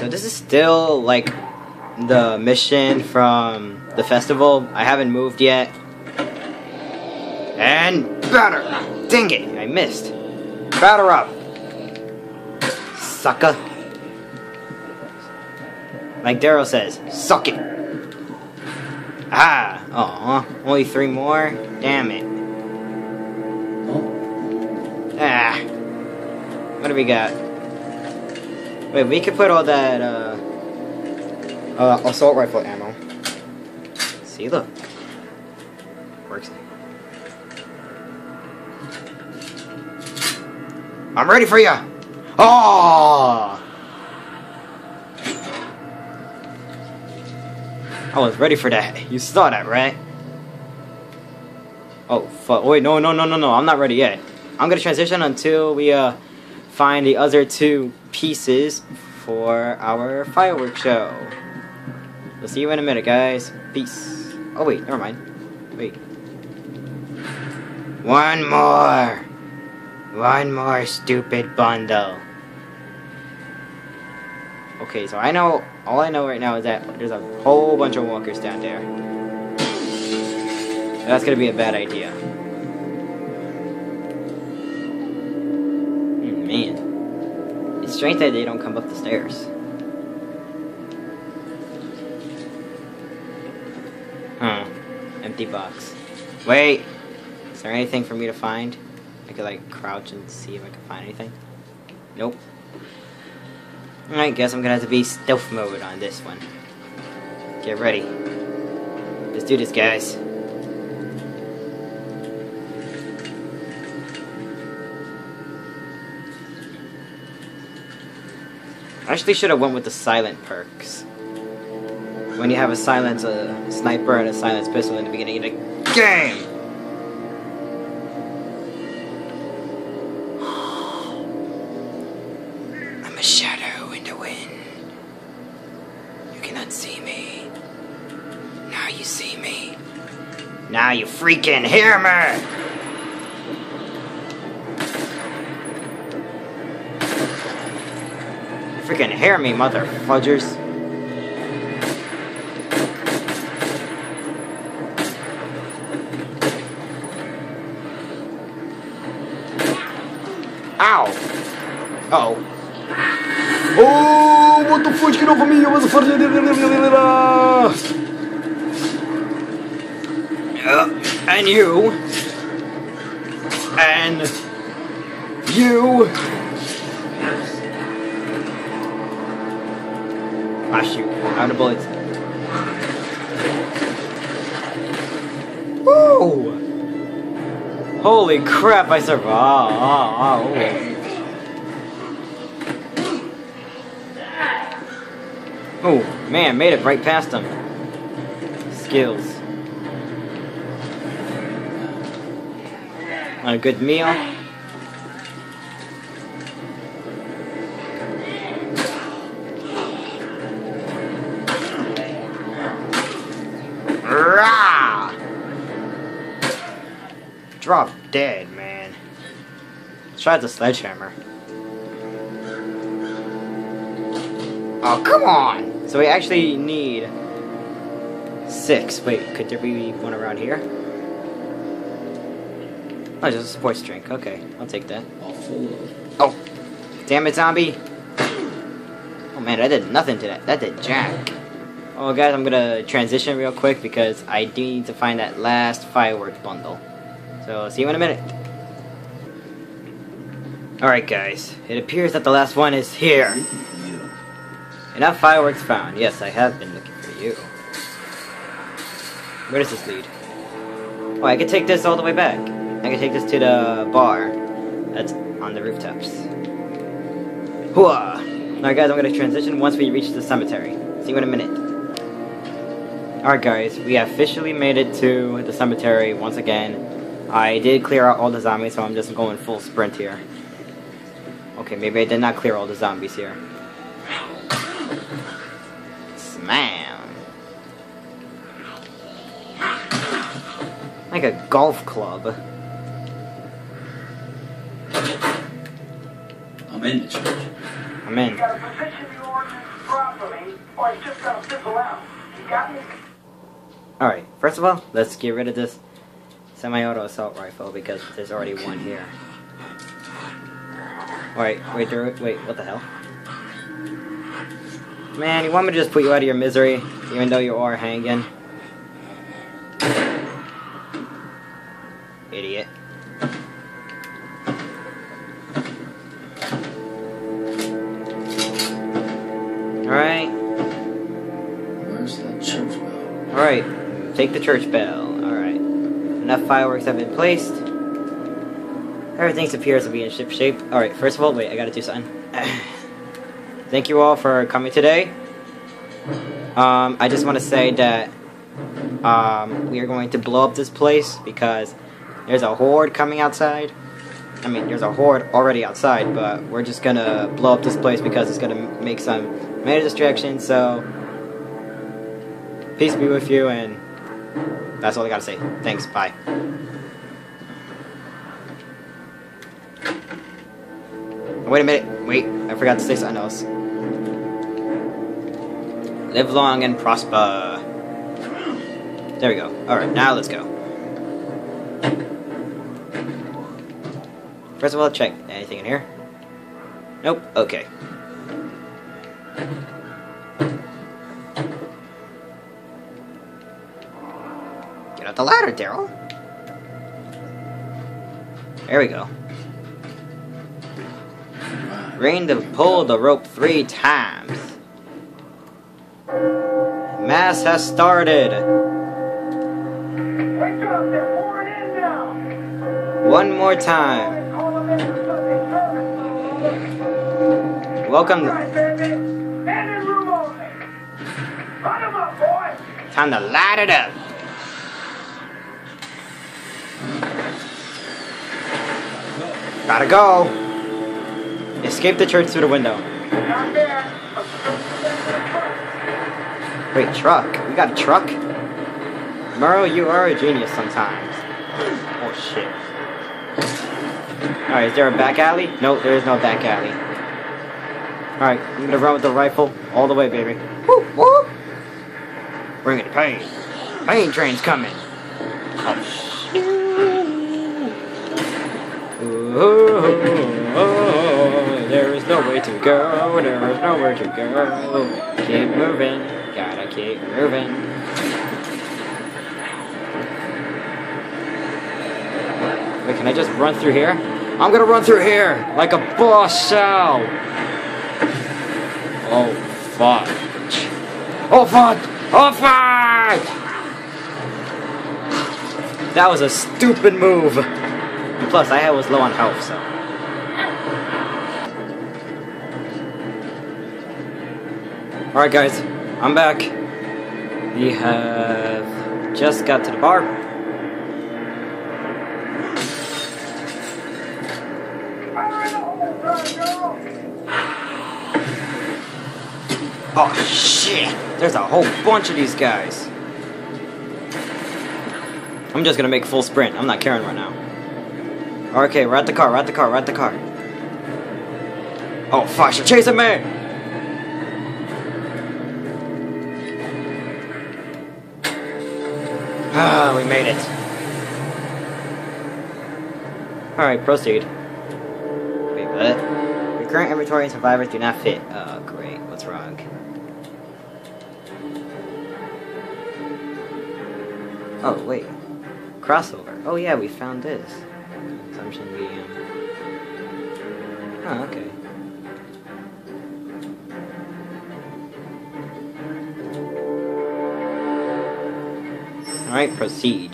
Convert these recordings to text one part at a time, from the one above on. So this is still like the mission from the festival. I haven't moved yet. And batter! Dang it, I missed. Batter up, sucker. Like Daryl says, suck it. Ah, aw, only 3 more? Damn it. Ah, what do we got? Wait, we could put all that assault rifle ammo. See, look, works. I'm ready for ya. Oh, I was ready for that. You saw that, right? Oh fuck! Wait, no! I'm not ready yet. I'm gonna transition until we find the other 2 pieces for our fireworks show. We'll see you in a minute, guys. Peace. Oh wait, never mind. Wait. One more. One more stupid bundle. Okay, so I know, all I know right now is that there's a whole bunch of walkers down there. That's gonna be a bad idea. Man, it's strange that they don't come up the stairs. Huh, empty box. Wait, is there anything for me to find? I could like crouch and see if I can find anything. Nope. I guess I'm gonna have to be stealth mode on this one. Get ready. Let's do this, guys. I actually should have went with the silent perks. When you have a silent sniper and a silenced pistol in the beginning of the game. Now you freaking hear me! You freaking hear me, mother fudgers! Ow! Uh-oh. Oh, what the fudge? Get off of me, you motherfucker! And you. And you. Ah, shoot. Out of bullets. Woo! Holy crap, I survived. Oh, man, made it right past him. Skills. A good meal. Rah! Drop dead, man. Try the sledgehammer. Oh, come on! So we actually need 6. Wait, could there be one around here? Oh, just a sports drink. Okay, I'll take that. Oh, damn it, zombie! Oh man, I did nothing to that. That did jack. Oh guys, I'm gonna transition real quick because I do need to find that last firework bundle. So see you in a minute. All right, guys. It appears that the last one is here. Enough fireworks found. Yes, I have been looking for you. Where does this lead? Oh, I can take this all the way back. I can take this to the bar that's on the rooftops. Hooah! Alright guys, I'm gonna transition once we reach the cemetery. See you in a minute. Alright guys, we officially made it to the cemetery once again. I did clear out all the zombies, so I'm just going full sprint here. Okay, maybe I did not clear all the zombies here. Slam! Like a golf club. I'm in the church. Amen. You've got to position your organs properly, or it's just going to fizzle out. You got me? Alright, first of all, let's get rid of this semi-auto assault rifle because there's already one here. Alright, wait, what the hell? Man, you want me to just put you out of your misery, even though you are hanging? Idiot. Alright. Where's that church bell? Alright, take the church bell. Alright. Enough fireworks have been placed. Everything appears to be in ship shape. Alright, first of all, wait, I gotta do something. Thank you all for coming today. I just want to say that we are going to blow up this place because there's a horde coming outside. I mean, there's a horde already outside, but we're just going to blow up this place because it's going to make some major distractions. So, peace be with you, and that's all I got to say. Thanks, bye. Wait a minute, wait, I forgot to say something else. Live long and prosper. There we go. Alright, now let's go. First of all, check. Anything in here? Nope. Okay. Get up the ladder, Daryl. There we go. Ring to pull the rope 3 times. Mass has started. One more time. Welcome. Time to light it up. Gotta go. Escape the church through the window. Wait, truck? We got a truck? Merle, you are a genius sometimes. Oh shit. Alright, is there a back alley? No, there is no back alley. Alright, I'm gonna run with the rifle all the way, baby. Woo, woo! Bring it, pain. Pain train's coming. Oh shit. Oh, there is no way to go. There is nowhere to go. Keep moving. Gotta keep moving. Wait, can I just run through here? I'm gonna run through here like a boss shall. Oh fuck! Oh fuck! Oh fuck! That was a stupid move. And plus, I was low on health, so. All right, guys, I'm back. We have just got to the bar. Oh shit! There's a whole bunch of these guys. I'm just gonna make full sprint. I'm not caring right now. Okay, we're at the car, we're at the car, we're at the car. Oh fuck, she's chasing me! Ah, we made it. Alright, proceed. Wait, what? Your current inventory and survivors do not fit. Oh, great. What's wrong? Oh, wait. Crossover. Oh, yeah, we found this. Consumption medium. Oh, okay. Alright, proceed.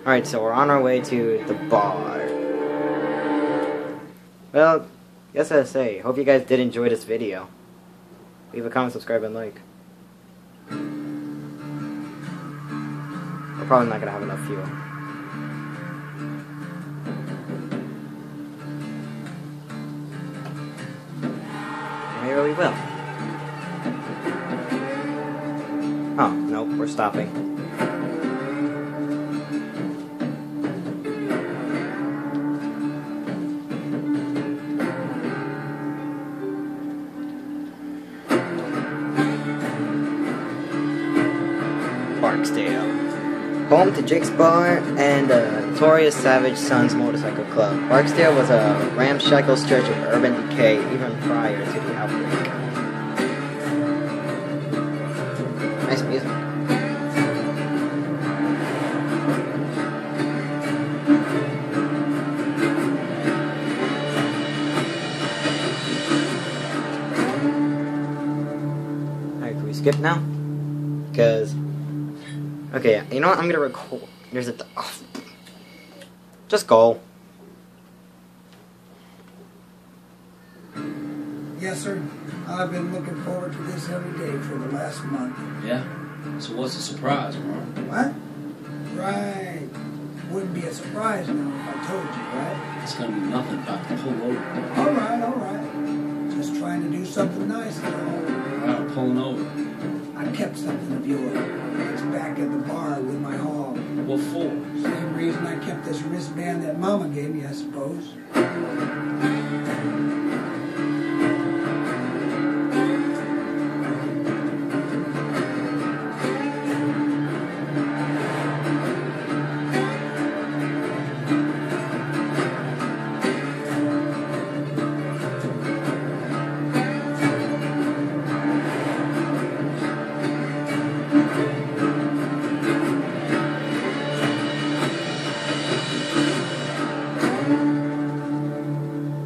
Alright, so we're on our way to the bar. Well, guess I say, hope you guys did enjoy this video. Leave a comment, subscribe, and like. Probably not gonna have enough fuel. Maybe we will. Oh, nope, we're stopping. Barksdale. Home to Jake's Bar and the notorious Savage Sons Motorcycle Club. Barksdale was a ramshackle stretch of urban decay even prior to the outbreak. Nice music. Skip now, because okay, yeah. You know what? I'm gonna record. There's a just go. Yes, sir. I've been looking forward to this every day for the last month. Yeah. So what's the surprise, bro? What? Right. Wouldn't be a surprise now if I told you, right? It's gonna be nothing about the whole over. All right, all right. Just trying to do something nice though. About pulling over. I kept something of yours. It's back at the bar with my haul. What for? Same reason I kept this wristband that Mama gave me, I suppose.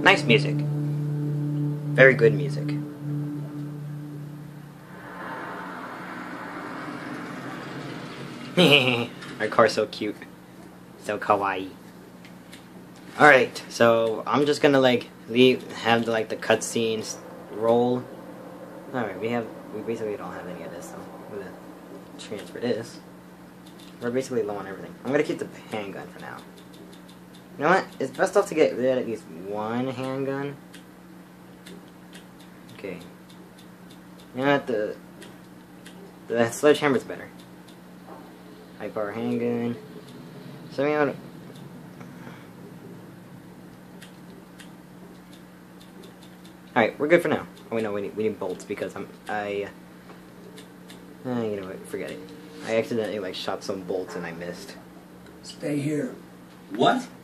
Nice music. Very good music. My car's so cute. So kawaii. Alright, so I'm just gonna like have the cutscenes roll. Alright, we basically don't have any of this, so I'm gonna transfer this. We're basically low on everything. I'm gonna keep the handgun for now. You know what? It's best off to get rid of at least one handgun. Okay. You know what? The sledgehammer's better. High power handgun. So we ought to... Alright, we're good for now. Oh wait, no, we need bolts because you know what? Forget it. I accidentally like shot some bolts and I missed. Stay here. What?